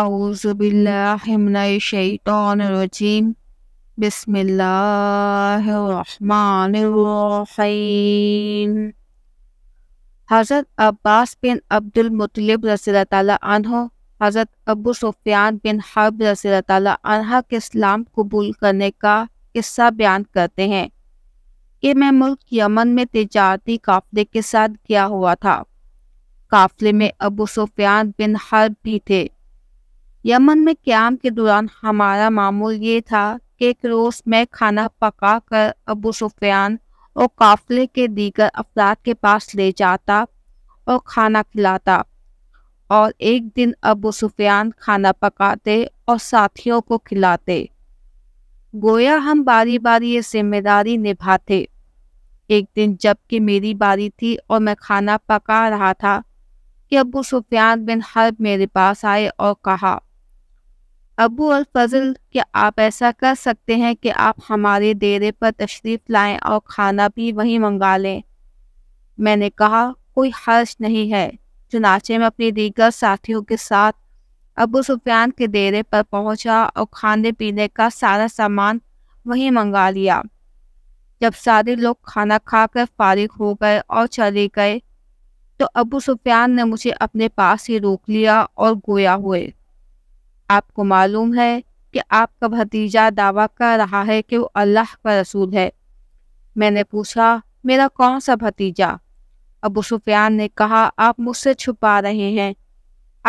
औज़ु बिल्लाहि मिनश शैतानिर रजीम। बिस्मिल्लाहिर रहमानिर रहीम। हज़रत अब्बास बिन अब्दुल मुत्तलिब रज़ियल्लाहु ताला अन्हु हज़रत अबू सुफियान बिन हर्ब रज़ियल्लाहु ताला अन्हा के इस्लाम कबूल करने का किस्सा बयान करते हैं कि मैं मुल्क यमन में तिजारती काफ़िले के साथ गया हुआ था। काफ़िले में अबू सुफियान बिन हर्ब भी थे। यमन में क़याम के दौरान हमारा मामूल ये था कि एक रोज़ मैं खाना पका कर अबू सुफियान और काफ़िले के दीगर अफराद के पास ले जाता और खाना खिलाता, और एक दिन अबू सुफियान खाना पकाते और साथियों को खिलाते। गोया हम बारी बारी ये जिम्मेदारी निभाते। एक दिन जबकि मेरी बारी थी और मैं खाना पका रहा था कि अबू सुफियान बिन हर्ब मेरे पास आए और कहा, अबू अल फजल, क्या आप ऐसा कर सकते हैं कि आप हमारे डेरे पर तशरीफ़ लाएं और खाना भी वहीं मंगा लें? मैंने कहा, कोई हर्ज नहीं है। चुनाचे में अपने दीगर साथियों के साथ अबू सुफियान के डेरे पर पहुंचा और खाने पीने का सारा सामान वहीं मंगा लिया। जब सारे लोग खाना खाकर फारिग हो गए और चले गए तो अबू सुफियान ने मुझे अपने पास ही रोक लिया और गोया हुए, आपको मालूम है कि आपका भतीजा दावा कर रहा है कि वो अल्लाह का रसूल है। मैंने पूछा, मेरा कौन सा भतीजा? अबू सुफियान ने कहा, आप मुझसे छुपा रहे हैं।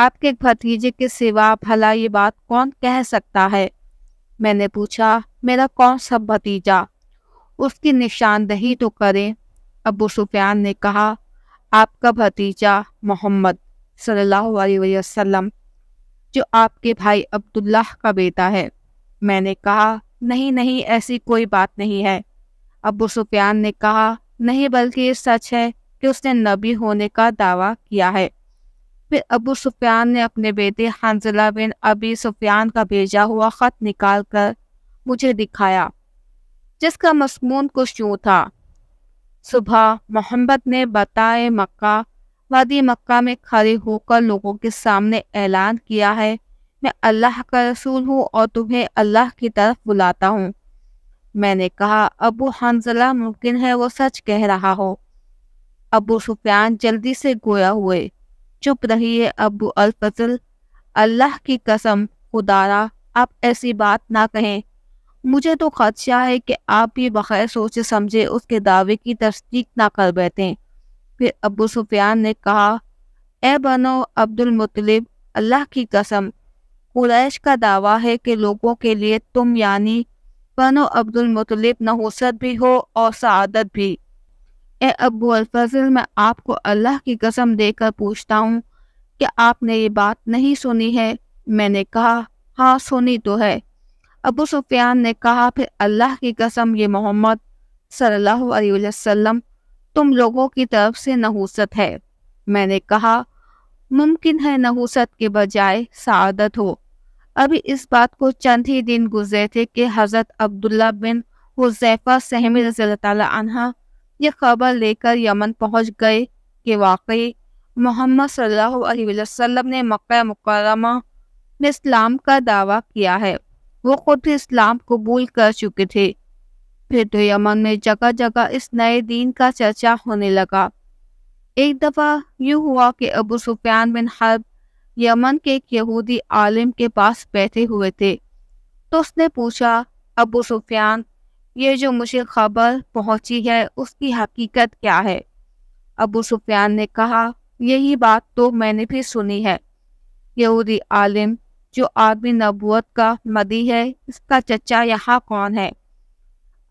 आपके भतीजे के सिवा भला ये बात कौन कह सकता है? मैंने पूछा, मेरा कौन सा भतीजा? उसकी निशानदही तो करें। अबू सुफियान ने कहा, आपका भतीजा मोहम्मद सल्लल्लाहु अलैहि वसल्लम, जो आपके भाई अब्दुल्लाह का बेटा है। मैंने कहा, नहीं, ऐसी कोई बात नहीं है। अबू सुफियान ने कहा, नहीं, बल्कि ये सच है कि उसने नबी होने का दावा किया है। फिर अबू सुफियान ने अपने बेटे हंज़ला बिन अबी सुफियान का भेजा हुआ ख़त निकाल कर मुझे दिखाया, जिसका मस्मून कुछ यूँ था। सुबह मोहम्मद ने बताए मक्का, वादी मक्का में खड़े होकर लोगों के सामने ऐलान किया है, मैं अल्लाह का रसूल हूँ और तुम्हें अल्लाह की तरफ बुलाता हूँ। मैंने कहा, अबू हंज़ला, मुमकिन है वो सच कह रहा हो। अबू सुफियान जल्दी से गोया हुए, चुप रहिए अबू अल फजल, अल्लाह की कसम खुदारा, आप ऐसी बात ना कहें। मुझे तो खदशा है कि आप भी बग़ैर सोचे समझे उसके दावे की तस्दीक ना कर बैठें। फिर अबू सुफियान ने कहा, ए बनो अब्दुल मुत्तलिब, अल्लाह की कसम, कुरैश का दावा है कि लोगों के लिए तुम यानी बनो अब्दुल मुत्तलिब नहुसत भी हो और सआदत भी। ए अबू अल फजल, मैं आपको अल्लाह की कसम देकर पूछता हूँ कि आपने ये बात नहीं सुनी है? मैंने कहा, हाँ सुनी तो है। अबू सुफियान ने कहा, फिर अल्लाह की कसम, ये मोहम्मद सल्लल्लाहु अलैहि वसल्लम तुम लोगों की तरफ से नहुसत है। मैंने कहा, मुमकिन है नहुसत के बजाय सआदत हो। अभी इस बात को चंद ही दिन गुजरे थे कि हज़रत अब्दुल्ला बिन हुज़ैफा सहमी रज़ियल्लाहु ताला अन्हा ये खबर लेकर यमन पहुंच गए कि वाकई मोहम्मद सल्लल्लाहु अलैहि वसल्लम ने मक्का मुकर्रमा में इस्लाम का दावा किया है। वो खुद भी इस्लाम कबूल कर चुके थे। फिर तो यमन में जगह जगह इस नए दीन का चर्चा होने लगा। एक दफ़ा यूँ हुआ कि Abu Sufyan bin Harb Yemen के एक यहूदी आलिम के पास बैठे हुए थे, तो उसने पूछा, अबू सुफियान, ये जो मुझे खबर पहुंची है उसकी हकीकत क्या है? अबू सुफियान ने कहा, यही बात तो मैंने भी सुनी है। यहूदी आलिम, जो आदमी नबूवत का मदी है, इसका चचा यहाँ कौन है?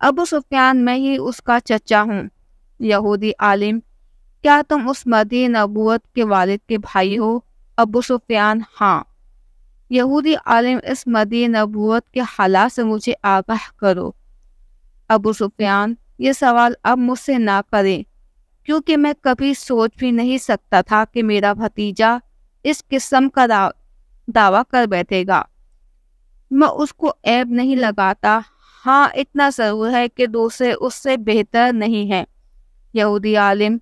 अबू सुफियान, मैं ही उसका चचा हूँ। यहूदी आलिम, क्या तुम उस मदी नबूवत के वालिद के भाई हो? अबू सुफियान, हाँ। यहूदी आलिम, इस मदी नबूवत के हालात से मुझे आगाह करो। अबू सुफियान, ये सवाल अब मुझसे ना करें, क्योंकि मैं कभी सोच भी नहीं सकता था कि मेरा भतीजा इस किस्म का दावा कर बैठेगा। मैं उसको ऐब नहीं लगाता, हाँ इतना ज़रूर है कि दूसरे उससे बेहतर नहीं है। यहूदी आलिम,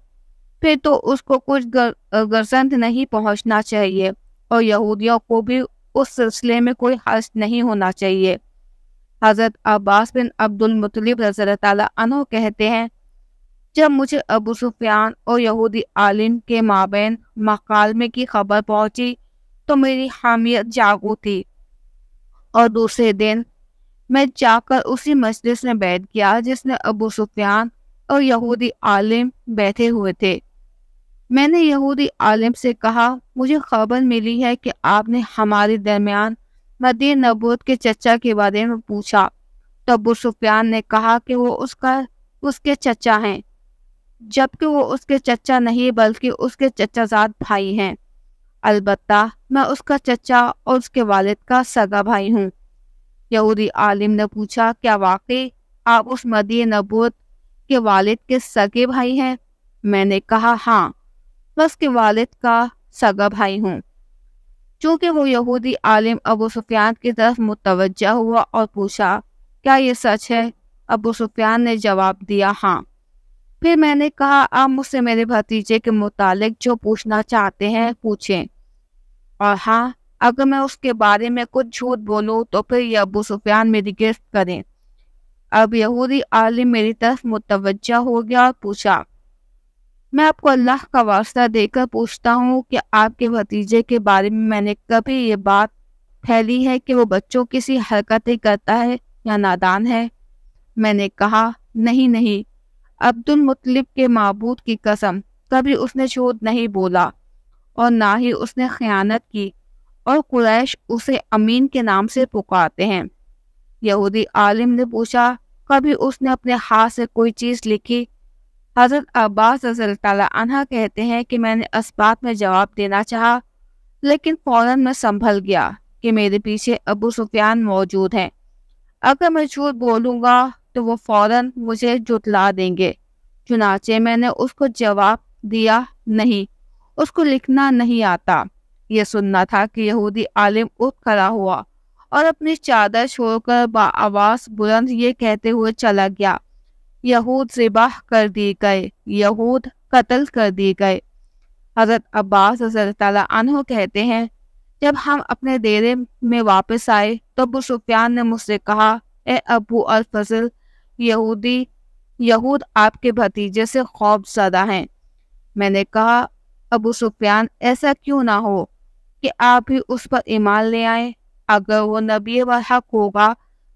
फिर तो उसको कुछ गर्जंद नहीं पहुँचना चाहिए और यहूदियों को भी उस सिलसिले में कोई हर्ज नहीं होना चाहिए। हज़रत अब्बास बिन अब्दुल मुत्तलिब रज़ियल्लाहु अन्हु कहते हैं, जब मुझे अबू सुफियान और यहूदी आलिम के माबैन मकालमे की खबर पहुंची तो मेरी हामियत जागू थी और दूसरे दिन मैं जाकर उसी मजलिस में बैठ गया जिसमें अबू सुफियान और यहूदी आलिम बैठे हुए थे। मैंने यहूदी आलिम से कहा, मुझे खबर मिली है कि आपने हमारे दरमियान मदीन नबूत के चचा के बारे में पूछा। तो अबू सुफियान ने कहा कि वो उसके चचा हैं, जबकि वो उसके चचा नहीं बल्कि उसके चचाजाद भाई हैं। अलबत्ता मैं उसका चचा और उसके वालिद का सगा भाई हूँ। यहूदी आलिम ने पूछा, क्या वाकई आप उस मदीन नबूत के वालिद के सगे भाई हैं? मैंने कहा, हाँ, मैं उसके वालिद का सगा भाई हूँ। चूँकि वो यहूदी आलिम अबू सुफियान की तरफ मुतवज्जा हुआ और पूछा, क्या ये सच है? अबू सुफियान ने जवाब दिया, हाँ। फिर मैंने कहा, आप मुझसे मेरे भतीजे के मुतालिक जो पूछना चाहते हैं पूछें, और हाँ, अगर मैं उसके बारे में कुछ झूठ बोलूँ तो फिर यह अबू सुफियान मेरी गिरफ्त करें। अब यहूदी आलिम मेरी तरफ मुतवज्जा हो गया और पूछा, मैं आपको अल्लाह का वास्ता देकर पूछता हूँ कि आपके भतीजे के बारे में मैंने कभी ये बात फैली है कि वो बच्चों की सी हरकतें करता है या नादान है? मैंने कहा, नहीं, अब्दुल मुत्तलिब के माबूद की कसम, कभी उसने झूठ नहीं बोला और ना ही उसने ख़यानत की, और कुरैश उसे अमीन के नाम से पुकारते हैं। यहूदी आलिम ने पूछा, कभी उसने अपने हाथ से कोई चीज़ लिखी? हज़रत अब्बास रज़ियल्लाहु अन्हु कहते हैं कि मैंने अस्बात में जवाब देना चाहा, लेकिन फ़ौरन मैं संभल गया कि मेरे पीछे अबू सुफियान मौजूद हैं। अगर मैं झूठ बोलूँगा तो वो फ़ौरन मुझे जुटला देंगे। चुनाचे मैंने उसको जवाब दिया, नहीं, उसको लिखना नहीं आता। यह सुनना था कि यहूदी आलिम उठ खड़ा हुआ और अपनी चादर छोड़कर बाआवाज़ बुलंद ये कहते हुए चला गया, यहूद ज़िबाह कर दिए गए, यहूद कत्ल कर दिए गए। हज़रत अब्बास रज़ियल्लाहु अन्हु कहते हैं, जब हम अपने डेरे में वापस आए तो अबू सुफियान ने मुझसे कहा, ए अबू अल फजल, यहूद आपके भतीजे से खौफज़दा हैं। मैंने कहा, अबू सुफियान, ऐसा क्यों ना हो कि आप भी उस पर ईमान ले आए? अगर वो नबी पर हक होगा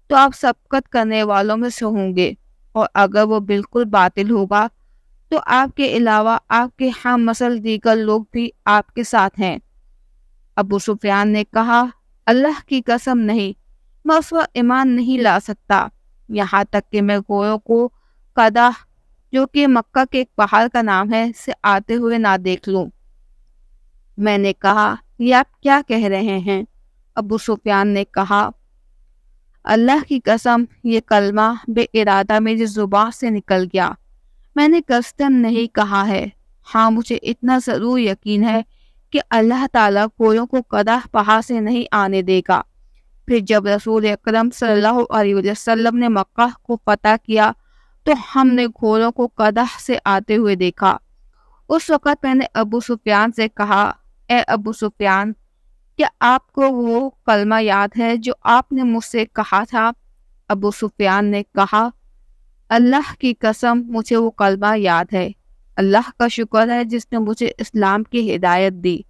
तो आप सबकत करने वालों में से होंगे, और अगर वो बिल्कुल बातिल होगा तो आपके अलावा आपके हम मसल दीगर लोग भी आपके साथ हैं। अबू सुफियान ने कहा, अल्लाह की कसम नहीं, मैं उस पर ईमान नहीं ला सकता, यहाँ तक कि मैं गोयों को कदा, जो कि मक्का के एक पहाड़ का नाम है, से आते हुए ना देख लूँ। मैंने कहा, ये आप क्या कह रहे हैं? अबू सुफियान ने कहा, अल्लाह की कसम, ये कलमा बेइरादा मेरी जुबान से निकल गया, मैंने कस्दन नहीं कहा है। हाँ, मुझे इतना ज़रूर यकीन है कि अल्लाह ताला कोयों को कदा पहाड़ से नहीं आने देगा। फिर जब रसूल अकरम सल्लल्लाहु अलैहि वसल्लम ने मक्का को फतह किया तो हमने घोड़ों को कदा से आते हुए देखा। उस वक़्त मैंने अबू सुफियान से कहा, ए अबू सुफियान, क्या आपको वो कलमा याद है जो आपने मुझसे कहा था? अबू सुफियान ने कहा, अल्लाह की कसम, मुझे वो कलमा याद है। अल्लाह का शुक्र है जिसने मुझे इस्लाम की हिदायत दी।